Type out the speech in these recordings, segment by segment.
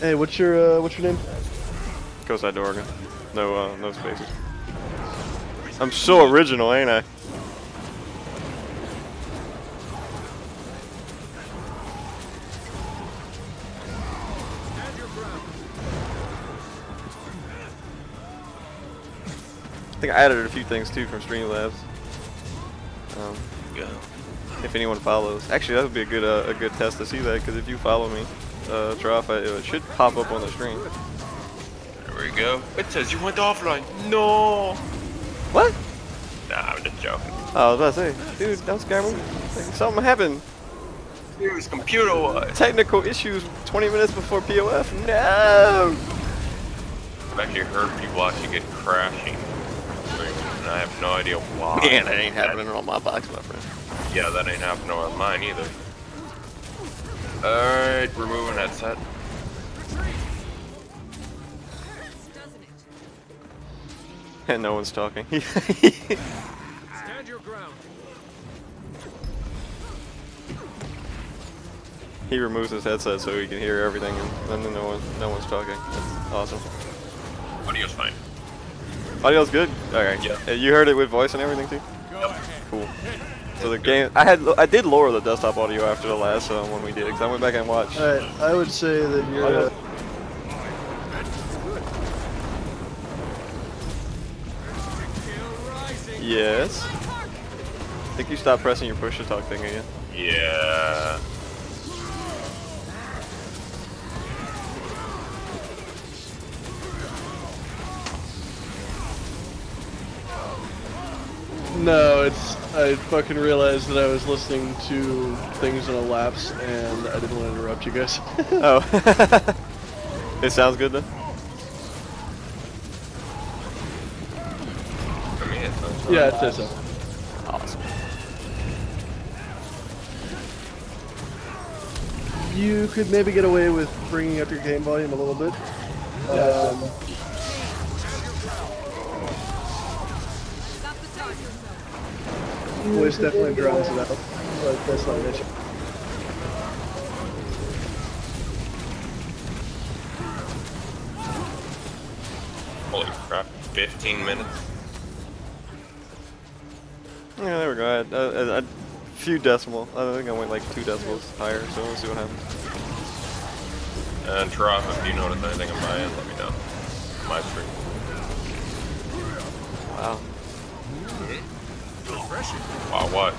Hey, what's your name? Kousei Dorgan. No, no spaces. I'm so original, ain't I? I think I added a few things too from Streamlabs. If anyone follows, actually that would be a good test to see that, because if you follow me, it should pop up on the screen. There we go. It says you went offline. No. What? Nah, I'm just joking. I was about to say, dude, that was Skyrim. Something happened. It was computer-wise. Technical issues 20 minutes before POF. No. I've actually heard people actually get crashing. And I have no idea why. Man, that ain't happening on my box, my friend. Yeah, that ain't happening on mine either. Alright, we're moving headset. And no one's talking. Stand your ground. He removes his headset so he can hear everything, and then no one's talking. That's awesome. Audio's fine. Audio's good? Alright. Yeah. You heard it with voice and everything too? Yep. Cool. So the game, I did lower the desktop audio after the last one we did, because I went back and watched. Alright, I would say that you're... yes? I think you stopped pressing your push to talk thing again. Yeah. No, it's... I fucking realized that I was listening to things in a lapse and I didn't want to interrupt you guys. Oh. It sounds good then? I mean, it sounds good. Yeah, it does sound good. Awesome. You could maybe get away with bringing up your game volume a little bit. Voice definitely drowns it out, but that's not an issue. Holy crap, 15 minutes. Yeah, there we go. A few decimal. I think I went like 2 decibels higher, so we'll see what happens. And Trough, if you notice anything on my end, let me know. My stream. Wow. Wow, what?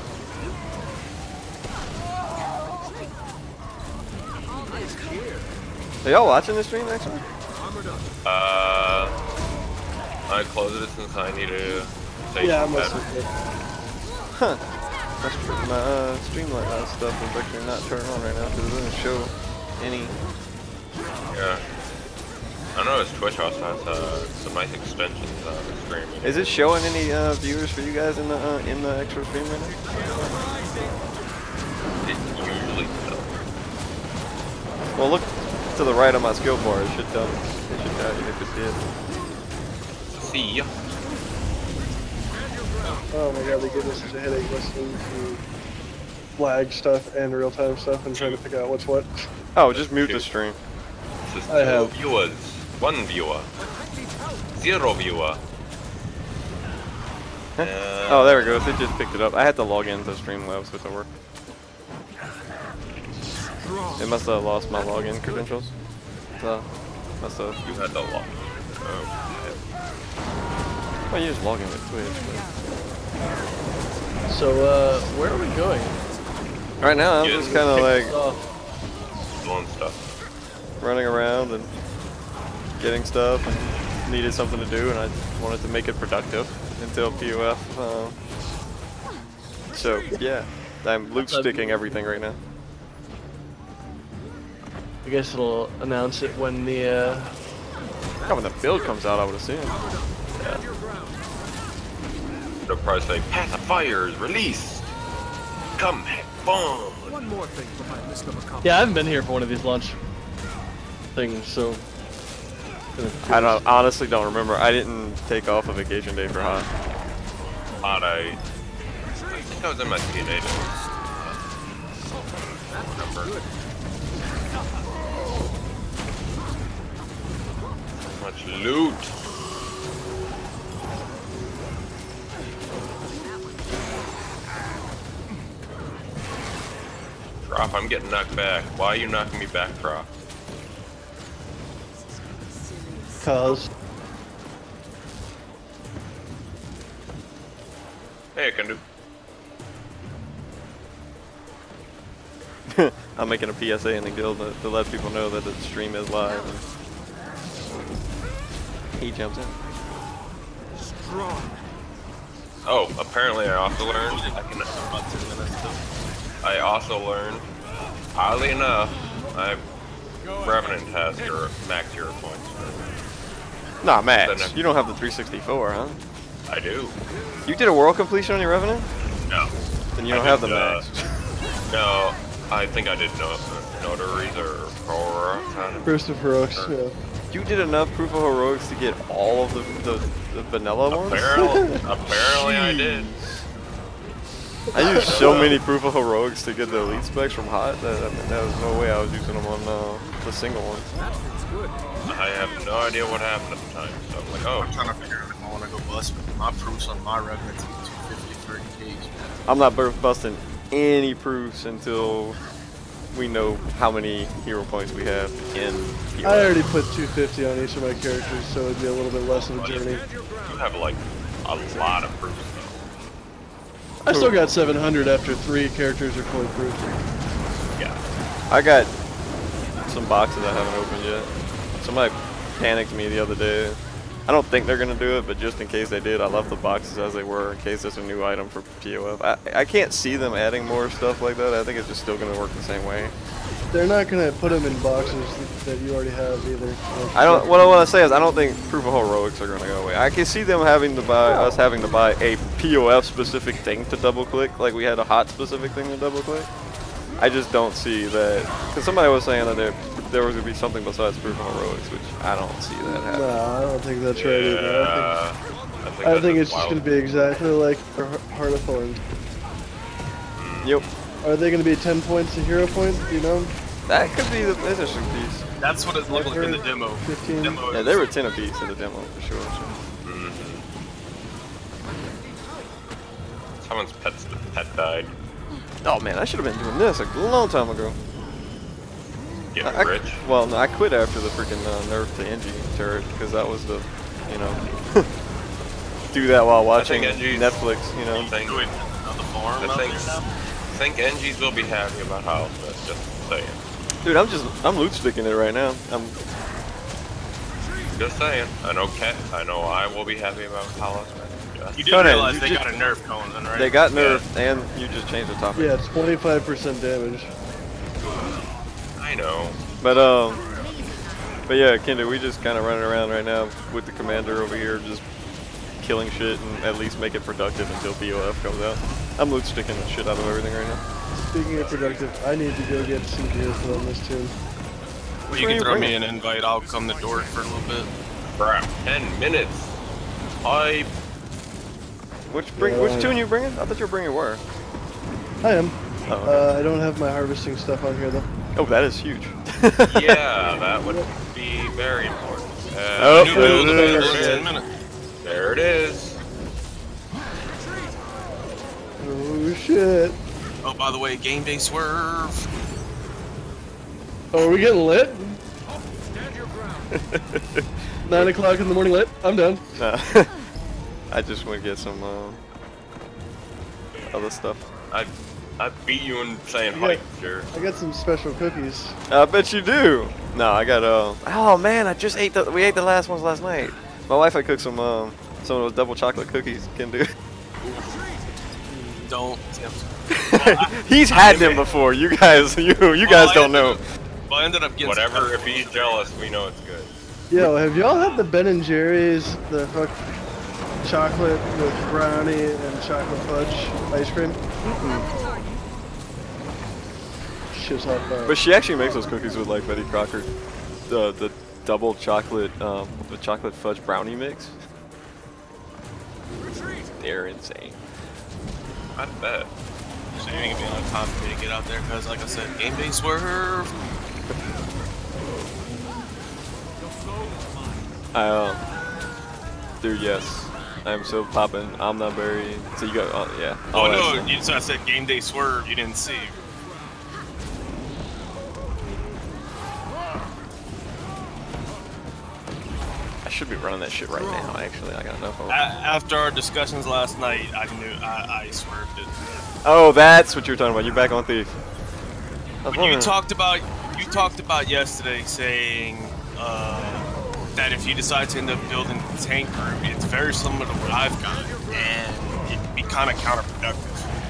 Are y'all watching the stream actually? I closed it since I need to say yeah, something better. Huh. My Streamlabs stuff is actually not turning on right now because it doesn't show any. Yeah. I know it's Twitch also has some nice extensions on the stream. Is it showing any viewers for you guys in the extra stream right now? It usually does. Well, look to the right of my skill bar. It should tell me. It should tell you if it did. See ya. Oh my god, they give us such a headache listening to lag stuff and real time stuff and trying to pick out what's what. Oh, just mute the stream. Just I have viewers. 1 viewer. 0 viewer. Oh, there it goes. It just picked it up. I had to log into Streamlabs with the work. It must have lost my login credentials. So, must have. You had to log. Oh. Well, you just log in with Twitch. But... So, where are we going? Right now, I'm just kind of like blowing stuff, running around and getting stuff, and needed something to do, and I wanted to make it productive until POF. So yeah, I'm loop sticking everything right now. I guess it'll announce it when the. Yeah, when the build comes out, I would assume. Yeah. It'll probably say pacifiers released. Come have fun. One more thing for my list of accomplishments. Yeah, I haven't been here for one of these launch things, so. I don't, honestly don't remember. I didn't take off a vacation day for Hot. Hot, I think I was in my DNA days. I don't remember. Loot. Prop, I'm getting knocked back. Why are you knocking me back, Prop? Cause. Hey, I can do. I'm making a PSA in the guild to let people know that the stream is live. And he jumps in. Strong. Oh, apparently I also learned. I also learned, oddly enough, I'm Revenant has your max hero points. Nah, max. You don't have the 364, huh? I do. You did a world completion on your Revenant? No. Then you don't have the max. No, I think I did Notaries or Heroics. Proof of Heroics, yeah. You did enough Proof of Heroics to get all of the vanilla ones? Apparently I did. I used so many Proof of Heroics to get the elite specs from Hot that I mean, there was no way I was using them on the single ones. I have no idea what happened at the time, so I'm like, oh. I'm trying to figure out if I want to go bust, but my proofs on my Revenant team 250, 30 Ks. I'm not busting any proofs until we know how many hero points we have in hero. I already put 250 on each of my characters, so it'd be a little bit less of a journey. You have like a lot of proofs. I still got 700 after 3 characters are fully proof. Yeah. I got some boxes I haven't opened yet. Somebody panicked me the other day. I don't think they're gonna do it, but just in case they did, I left the boxes as they were in case there's a new item for POF. I can't see them adding more stuff like that. I think it's just still gonna work the same way. They're not gonna put them in boxes that you already have either. I don't. What I want to say is I don't think Proof of Heroics are gonna go away. I can see them having to buy us having to buy a POF specific thing to double click, like we had a Hot specific thing to double click. I just don't see that because somebody was saying that there was gonna be something besides Proof of Heroics, which I don't see that happening. No, I don't think that's right either. I think it's just gonna be exactly like Heart of Thorns. Yep. Are they going to be 10 points a hero point? Do you know? That could be the interesting piece. That's what it looked like in the demo. 15. Yeah, they were 10 apiece in the demo for sure. Mm-hmm. Someone's pet died. Oh man, I should have been doing this a long time ago. Getting rich? Well, no, I quit after the freaking nerf to NG turret because that was the, you know, do that while watching Netflix, you know. I think NGs will be happy about how that's just saying. Dude, I'm loot sticking it right now. I'm just saying. I know I will be happy about how that's. You didn't realize you got a nerf going then, right? They got nerfed and you just changed the topic. Yeah, it's 25% damage. I know. But yeah, Kendra, we just kinda running around right now with the commander over here just killing shit and at least make it productive until POF comes out. I'm loot sticking the shit out of everything right now. Speaking of productive, I need to go get some gear on this too. Well, you can throw me an invite, I'll come to Dork for a little bit. Crap, 10 minutes! I... Which tune you bringing? I thought you were bringing wire. I am. Oh, okay. I don't have my harvesting stuff on here though. Oh, that is huge. Yeah, that would be very important. New build available in 10 minutes. There it is. Oh shit. Oh, by the way, game day swerve. Oh, are we getting lit? Oh, stand your ground. 9 o'clock in the morning lit. I'm done. Nah. I just want to get some other stuff. I beat you in saying hype, sure. I got some special cookies. I bet you do. No, I got oh man, I just ate we ate the last ones last night. My wife had cooked some of those double chocolate cookies. Can do. Don't tempt me. Well, he's had them before. You guys don't know. Well, I ended up getting whatever. If he's jealous, we know it's good. Yo, have y'all had the Ben and Jerry's the hook chocolate with brownie and chocolate fudge ice cream? Mm-hmm. Shit's hot fire. But she actually makes those cookies with like Betty Crocker, the double chocolate, the chocolate fudge brownie mix. They're insane. I bet. So you're gonna be on top of me to get out there, cause like I said, game day swerve. Dude, yes. I'm so popping. I'm not buried. So you got, yeah. Oh no! You saw I said game day swerve. You didn't see. I should be running that shit right now. Actually, I got enough. After our discussions last night, I knew I swerved it. Oh, that's what you were talking about. You're back on Thief. You talked about yesterday saying that if you decide to end up building a tank group, it's very similar to what I've got, and it'd be kind of counterproductive.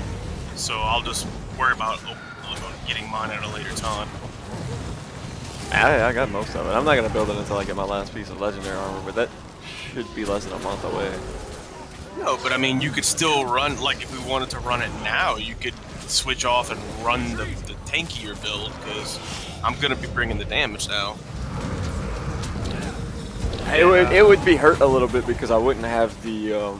So I'll just worry about getting mine at a later time. I got most of it. I'm not gonna build it until I get my last piece of legendary armor, but that should be less than a month away. No, but I mean, you could still run, like if we wanted to run it now, you could switch off and run the tankier build, because I'm gonna be bringing the damage now. It would be hurt a little bit because I wouldn't have the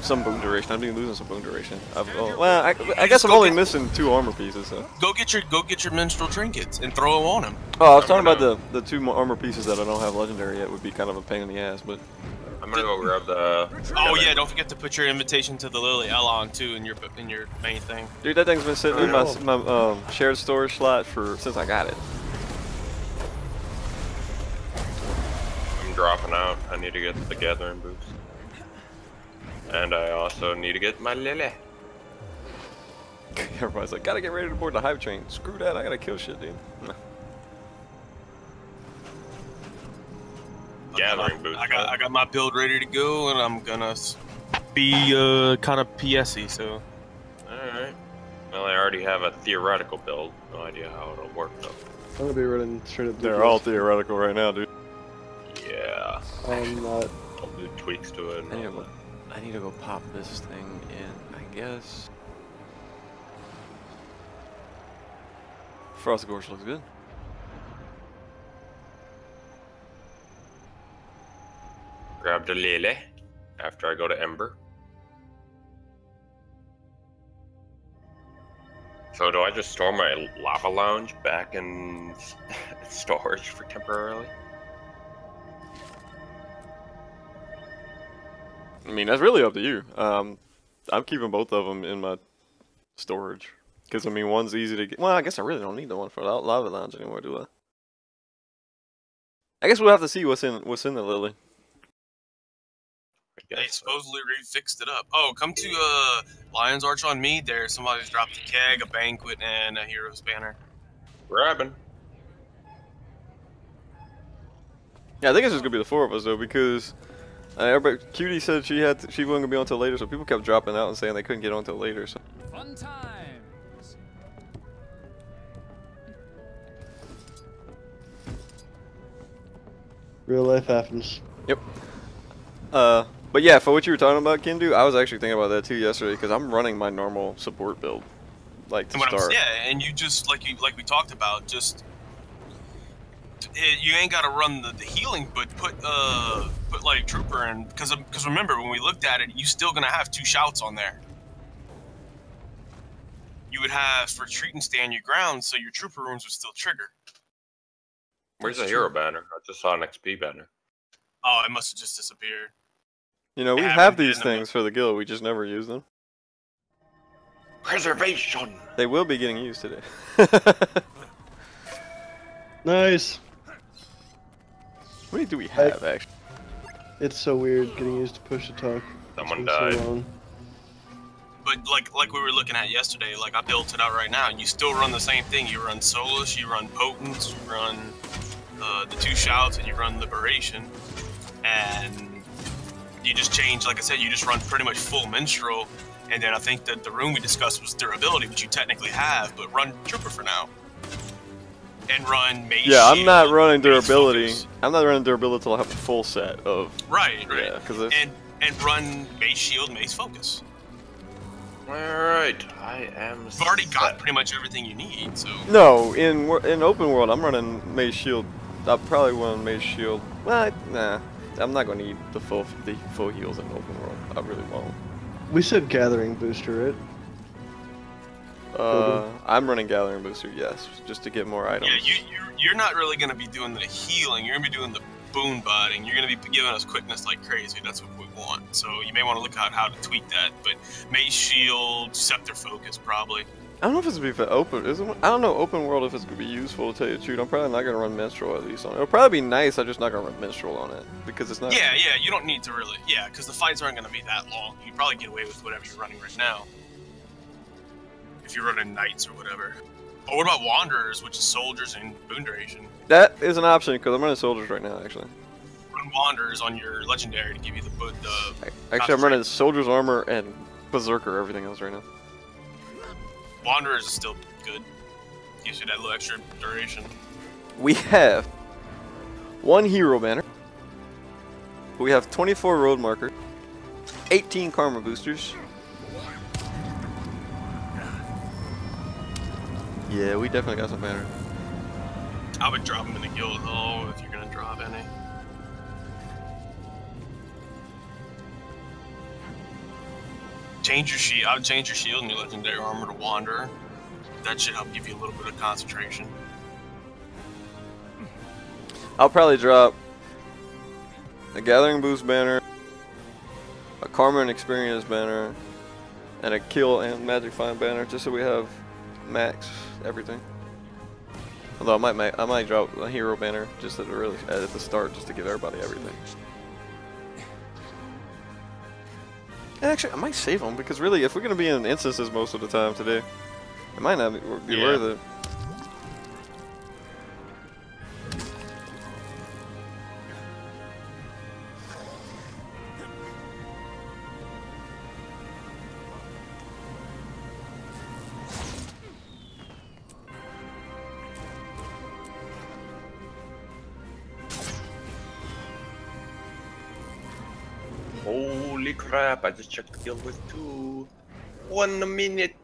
some boon duration. I'm losing some boon duration. I guess I'm only missing 2 armor pieces. So. Go get your minstrel trinkets and throw them on him. Oh, I was talking about the 2 armor pieces that I don't have legendary yet would be kind of a pain in the ass, but I'm gonna go grab the. Oh yeah, don't forget to put your invitation to the Lily Elon too in your main thing. Dude, that thing's been sitting in my shared storage slot since I got it. Dropping out. I need to get the gathering boots, and I also need to get my Lily. Everybody's like, gotta get ready to board the hype train. Screw that! I gotta kill shit, dude. Gathering boots. I got my build ready to go, and I'm gonna be kind of PSy. So. All right. Well, I already have a theoretical build. No idea how it'll work though. I'm gonna be running straight up. They're all theoretical right now, dude. Yeah. I'm not. I'll do tweaks to it. I need to go pop this thing in, I guess. Frost Gorge looks good. Grab the Lele after I go to Ember. So do I just store my lava lounge back in storage for temporarily? I mean, that's really up to you. I'm keeping both of them in my storage. Because, I mean, one's easy to get. Well, I guess I really don't need the one for Lava Lounge anymore, do I? I guess we'll have to see what's in the Lily. They supposedly refixed it up. Oh, come to Lion's Arch on me there. Somebody's dropped a keg, a banquet, and a hero's banner. Grabbing. Yeah, I think it's just going to be the 4 of us, though, because... everybody, Cutie said she wasn't gonna be on till later, so people kept dropping out and saying they couldn't get on till later. So. Fun times. Real life happens. Yep. But yeah, for what you were talking about, Kendu, I was actually thinking about that too yesterday because I'm running my normal support build, like to start. Yeah, and you just like we talked about, just you ain't gotta run the healing, but put like Trooper in, because remember when we looked at it, you still gonna have 2 shouts on there. You would have retreat and stand your ground, so your Trooper runes would still trigger. Where's the hero banner? I just saw an XP banner. Oh, it must have just disappeared. You know, we have these things for the guild, we just never use them. Preservation. They will be getting used today. Nice. What do we have actually? It's so weird getting used to push to talk. Someone died. So but like we were looking at yesterday, like I built it out right now, and you still run the same thing. You run Solus, you run Potence, you run the 2 shouts, and you run Liberation, and you just change. Like I said, you just run pretty much full Minstrel, and then I think that the room we discussed was durability, which you technically have, but run Trooper for now. And run mage. Yeah, I'm not running durability. I'm not running durability till I have a full set of. Right. Yeah, and run mage shield, mage focus. All right, I am. You've already got pretty much everything you need, so. No, in open world, I'm running mage shield. I probably run mage shield. Well, nah, I'm not gonna need the full heals in open world. I really won't. We said gathering booster, right? I'm running Gathering Booster, yes, just to get more items. Yeah, you're not really going to be doing the healing, you're going to be doing the boon botting. You're going to be giving us quickness like crazy. That's what we want. So you may want to look out how to tweak that. But Mace Shield, Scepter Focus, probably. I don't know if it's going to be for open. I don't know open world if it's going to be useful, to tell you the truth. I'm probably not going to run Minstrel at least on it. It'll probably be nice. I'm just not going to run Minstrel on it because it's not. Yeah, yeah. You don't need to really. Yeah, because the fights aren't going to be that long. You probably get away with whatever you're running right now. If you're running Knights or whatever. Or what about Wanderers, which is Soldiers and Boon Duration? That is an option because I'm running Soldiers right now, actually. Run Wanderers on your Legendary to give you the boon. Actually, I'm running Soldiers Armor and Berserker, everything else right now. Wanderers is still good. Gives you that little extra duration. We have one hero banner. We have 24 road markers, 18 karma boosters. Yeah, we definitely got some banner. I would drop them in the guild though if you're gonna drop any. Change your shield. I would change your shield and your legendary armor to Wanderer. That should help give you a little bit of concentration. I'll probably drop a Gathering Boost banner, a Karma and Experience banner, and a Kill and Magic Find banner, just so we have max everything. Although I might drop a hero banner just to really at the start, just to give everybody everything. And actually, I might save them, because really, if we're going to be in instances most of the time today, it might not be worth it. Holy crap, I just checked the guild with 2. 1 minute.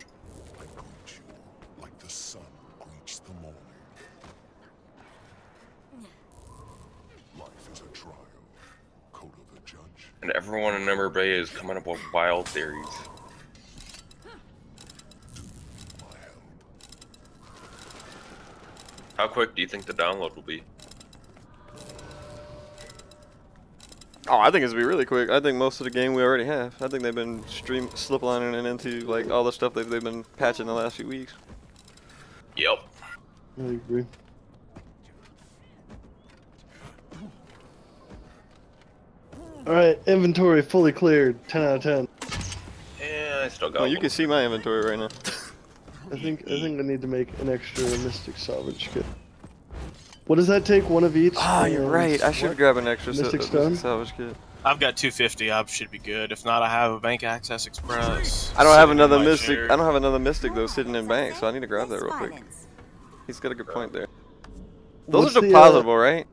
Like the sun greets the morning. Life is a trial. Code of the judge. And everyone in Ember Bay is coming up with wild theories. How quick do you think the download will be? Oh, I think it's gonna be really quick. I think most of the game we already have. I think they've been slip-lining it into like all the stuff that they've been patching the last few weeks. Yep. I agree. Alright, inventory fully cleared. 10 out of 10. Yeah, I still got one. You can see my inventory right now. I think I need to make an extra Mystic Salvage kit. What does that take? One of each? Ah, oh, you're right. I should grab an extra Mystic Salvage kit. I've got 250. I should be good. If not, I have a Bank Access Express. I don't have another Mystic. Chair. I don't have another Mystic though sitting in bank, so I need to grab that real quick. He's got a good point there. Those are depositable, right?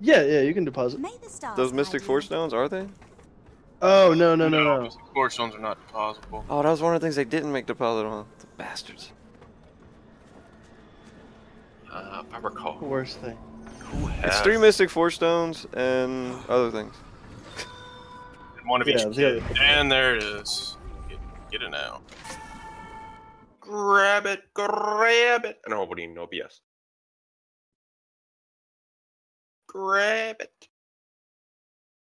Yeah, yeah, you can deposit. Those Mystic Forgestones, are they? Oh no. Mystic Forgestones are not depositable. Oh, that was one of the things they didn't make deposit on. The bastards. I recall. Worst thing. It's 3 Mystic Forgestones and other things. And one of each. And there it is. Get it now. Grab it. Grab it. I don't know, what do you know, BS? Grab it.